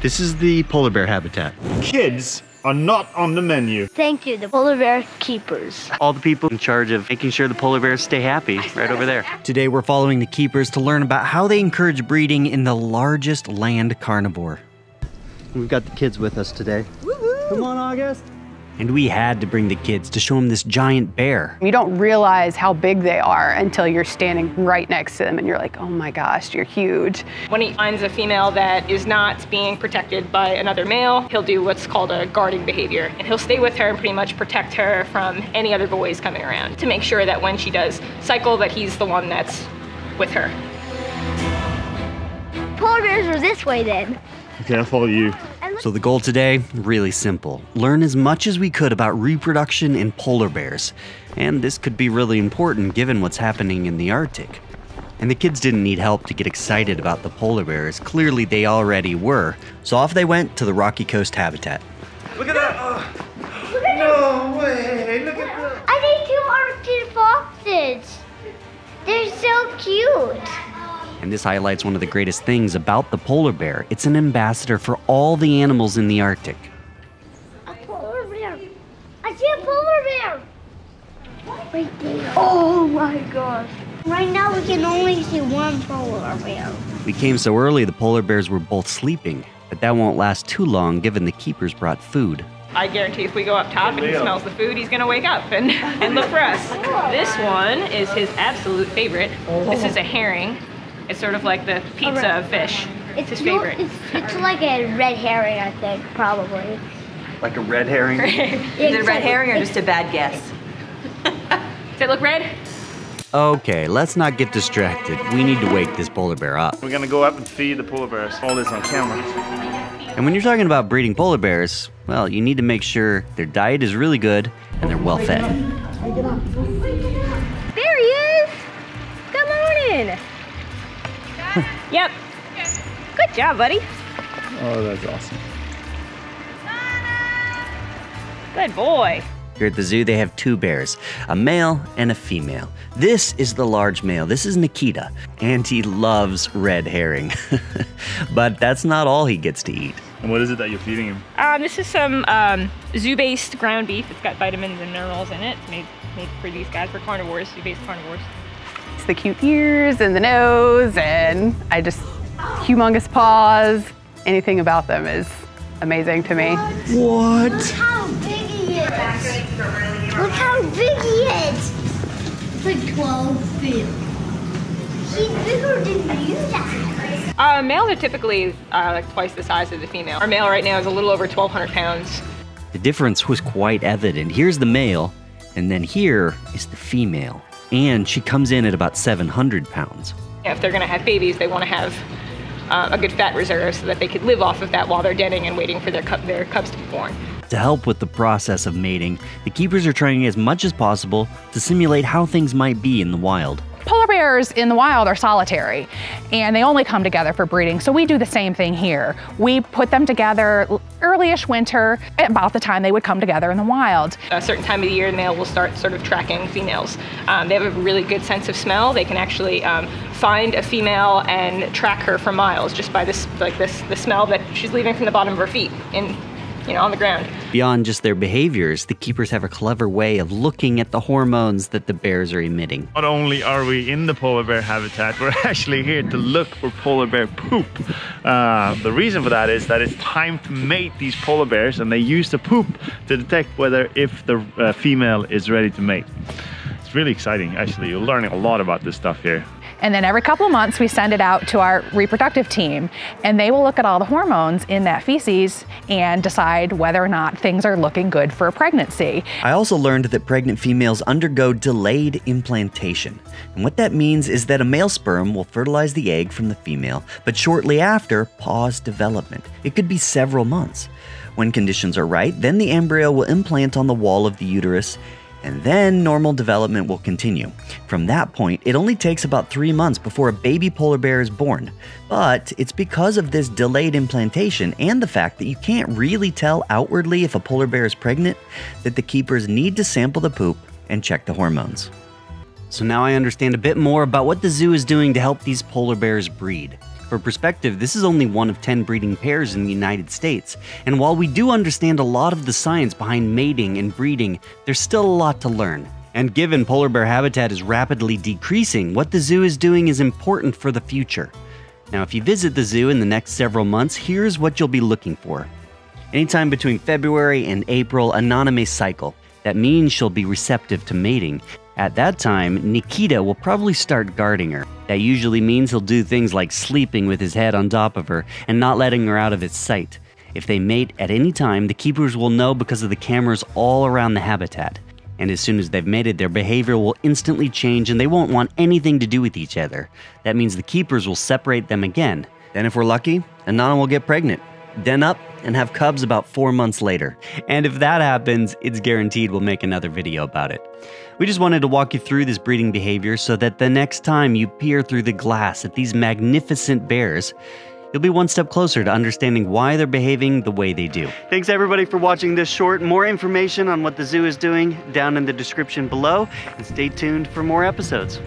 This is the polar bear habitat. Kids are not on the menu. Thank you, the polar bear keepers. All the people in charge of making sure the polar bears stay happy right over there. Today we're following the keepers to learn about how they encourage breeding in the largest land carnivore. We've got the kids with us today. Woo-hoo! Come on, August. And we had to bring the kids to show them this giant bear. You don't realize how big they are until you're standing right next to them and you're like, oh my gosh, you're huge. When he finds a female that is not being protected by another male, he'll do what's called a guarding behavior. And he'll stay with her and pretty much protect her from any other boys coming around to make sure that when she does cycle, that he's the one that's with her. Polar bears are this way then. Okay, I'll follow you. So the goal today, really simple. Learn as much as we could about reproduction in polar bears. And this could be really important given what's happening in the Arctic. And the kids didn't need help to get excited about the polar bears. Clearly they already were. So off they went to the Rocky Coast habitat. Look at that! Look at no way! Look at that! I think two Arctic foxes. They're so cute. And this highlights one of the greatest things about the polar bear. It's an ambassador for all the animals in the Arctic. A polar bear. I see a polar bear. Right there. Oh my gosh. Right now we can only see one polar bear. We came so early the polar bears were both sleeping, but that won't last too long given the keepers brought food. I guarantee if we go up top and he smells the food, he's gonna wake up and look for us. This one is his absolute favorite. This is a herring. It's sort of like the pizza of fish. It's his favorite. It's like a red herring, I think, probably. Like a red herring? Is it a red herring or just a bad guess? Does it look red? Okay, let's not get distracted. We need to wake this polar bear up. We're gonna go up and feed the polar bears. All this on camera. And when you're talking about breeding polar bears, well, you need to make sure their diet is really good and they're well fed. There he is! Come on in! Yep. Good job, buddy. Oh, that's awesome. Good boy. Here at the zoo, they have two bears, a male and a female. This is the large male. This is Nikita, and he loves red herring. But that's not all he gets to eat. And what is it that you're feeding him? This is some zoo-based ground beef. It's got vitamins and minerals in it. It's made for these guys. They're carnivores, zoo-based carnivores. The cute ears and the nose and I just humongous paws. Anything about them is amazing to me. What? Look how big he is. Look how big he is. It's like 12 feet. He's bigger than you guys. Males are typically like twice the size of the female. Our male right now is a little over 1,200 pounds. The difference was quite evident. Here's the male and then here is the female. And she comes in at about 700 pounds. If they're gonna have babies, they wanna have a good fat reserve so that they could live off of that while they're denning and waiting for their cubs to be born. To help with the process of mating, the keepers are trying as much as possible to simulate how things might be in the wild. Polar bears in the wild are solitary and they only come together for breeding, so we do the same thing here. We put them together early-ish winter, about the time they would come together in the wild. A certain time of the year, the male will start sort of tracking females. They have a really good sense of smell. They can actually find a female and track her for miles just by the smell that she's leaving from the bottom of her feet and, you know, on the ground. Beyond just their behaviors, the keepers have a clever way of looking at the hormones that the bears are emitting. Not only are we in the polar bear habitat, we're actually here to look for polar bear poop. The reason for that is that it's time to mate these polar bears and they use the poop to detect whether if the female is ready to mate. It's really exciting, actually. You're learning a lot about this stuff here. And then every couple of months, we send it out to our reproductive team, and they will look at all the hormones in that feces and decide whether or not things are looking good for a pregnancy. I also learned that pregnant females undergo delayed implantation. And what that means is that a male sperm will fertilize the egg from the female, but shortly after, pause development. It could be several months. When conditions are right, then the embryo will implant on the wall of the uterus, and then normal development will continue. From that point, it only takes about 3 months before a baby polar bear is born. But it's because of this delayed implantation and the fact that you can't really tell outwardly if a polar bear is pregnant that the keepers need to sample the poop and check the hormones. So now I understand a bit more about what the zoo is doing to help these polar bears breed. For perspective, this is only one of 10 breeding pairs in the United States, and while we do understand a lot of the science behind mating and breeding, there's still a lot to learn. And given polar bear habitat is rapidly decreasing, what the zoo is doing is important for the future. Now, if you visit the zoo in the next several months, here's what you'll be looking for. Anytime between February and April, Anana may cycle. That means she'll be receptive to mating. At that time, Nikita will probably start guarding her. That usually means he'll do things like sleeping with his head on top of her and not letting her out of his sight. If they mate at any time, the keepers will know because of the cameras all around the habitat. And as soon as they've mated, their behavior will instantly change and they won't want anything to do with each other. That means the keepers will separate them again. Then if we're lucky, Anana will get pregnant, den up, and have cubs about 4 months later. And if that happens, it's guaranteed we'll make another video about it. We just wanted to walk you through this breeding behavior so that the next time you peer through the glass at these magnificent bears, you'll be one step closer to understanding why they're behaving the way they do. Thanks everybody for watching this short. More information on what the zoo is doing down in the description below, and stay tuned for more episodes.